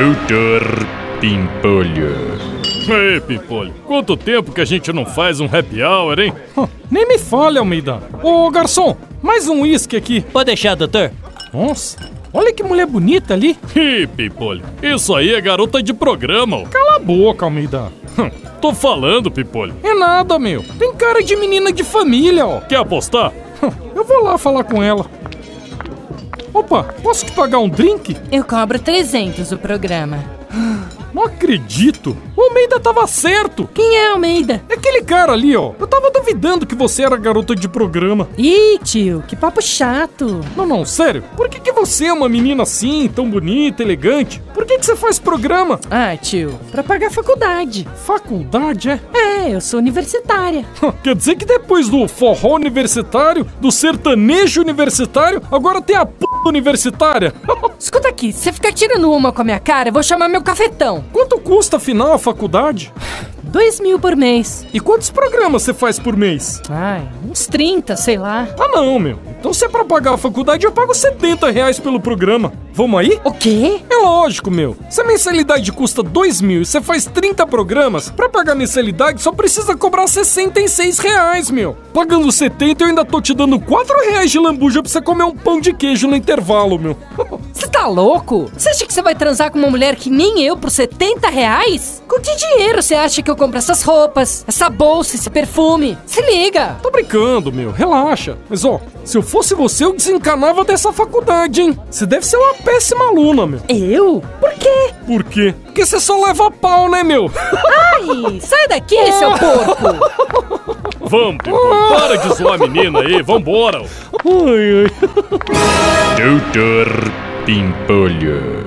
Doutor Pimpolho. Ei, Pimpolho, quanto tempo que a gente não faz um happy hour, hein? Nem me fale, Almeida. Ô, garçom, mais um uísque aqui. Pode deixar, doutor. Nossa, olha que mulher bonita ali. Ih, Pimpolho, isso aí é garota de programa. Ó. Cala a boca, Almeida. Tô falando, Pimpolho. É nada, meu. Tem cara de menina de família, ó. Quer apostar? Eu vou lá falar com ela. Opa, posso te pagar um drink? Eu cobro 300 o programa. Não acredito! O Almeida tava certo! Quem é Almeida? É aquele cara ali, ó. Eu tava duvidando que você era garota de programa. Ih, tio, que papo chato. Não, sério. Por que você é uma menina assim, tão bonita, elegante? Por que você faz programa? Ah, tio, pra pagar faculdade. Faculdade, é? É, eu sou universitária. Quer dizer que depois do forró universitário, do sertanejo universitário, agora tem a p*** universitária? Escuta aqui, se você ficar tirando uma com a minha cara, eu vou chamar meu cafetão. Quanto custa, afinal, a faculdade? 2.000 por mês. E quantos programas você faz por mês? Ai, uns 30, sei lá. Ah, não, meu. Então se é pra pagar a faculdade, eu pago 70 reais pelo programa. Vamos aí? O quê? É lógico, meu. Se a mensalidade custa 2.000 e você faz 30 programas, pra pagar a mensalidade só precisa cobrar 66 reais, meu. Pagando 70, eu ainda tô te dando 4 reais de lambuja pra você comer um pão de queijo no intervalo, meu. Você tá louco? Você acha que você vai transar com uma mulher que nem eu por 70 reais? Com que dinheiro você acha que eu compro essas roupas, essa bolsa, esse perfume? Se liga! Tô brincando, meu. Relaxa. Mas, ó, se eu fosse você, eu desencanava dessa faculdade, hein? Você deve ser uma péssima aluna, meu. Eu? Por quê? Por quê? Porque você só leva pau, né, meu? Ai, sai daqui, seu porco! Vamos, Pimpolho. Para de zoar a menina aí. Vambora. Doutor Pimpolho.